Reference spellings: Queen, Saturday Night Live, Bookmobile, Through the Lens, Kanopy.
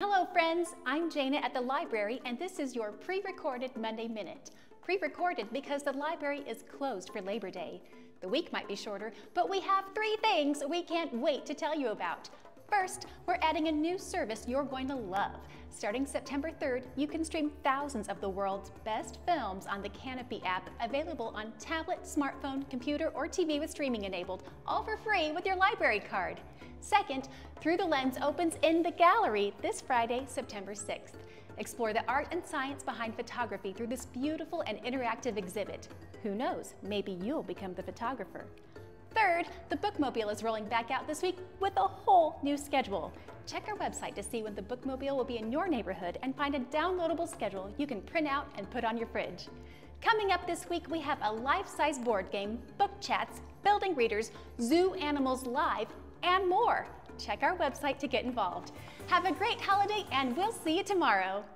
Hello friends, I'm Jana at the library and this is your pre-recorded Monday Minute. Pre-recorded because the library is closed for Labor Day. The week might be shorter, but we have three things we can't wait to tell you about. First, we're adding a new service you're going to love. Starting September 3rd, you can stream thousands of the world's best films on the Kanopy app, available on tablet, smartphone, computer, or TV with streaming enabled, all for free with your library card. Second, Through the Lens opens in the gallery this Friday, September 6th. Explore the art and science behind photography through this beautiful and interactive exhibit. Who knows, maybe you'll become the photographer. Third, the Bookmobile is rolling back out this week with a whole new schedule. Check our website to see when the Bookmobile will be in your neighborhood and find a downloadable schedule you can print out and put on your fridge. Coming up this week, we have a life-size board game, book chats, building readers, zoo animals live, and more. Check our website to get involved. Have a great holiday and we'll see you tomorrow.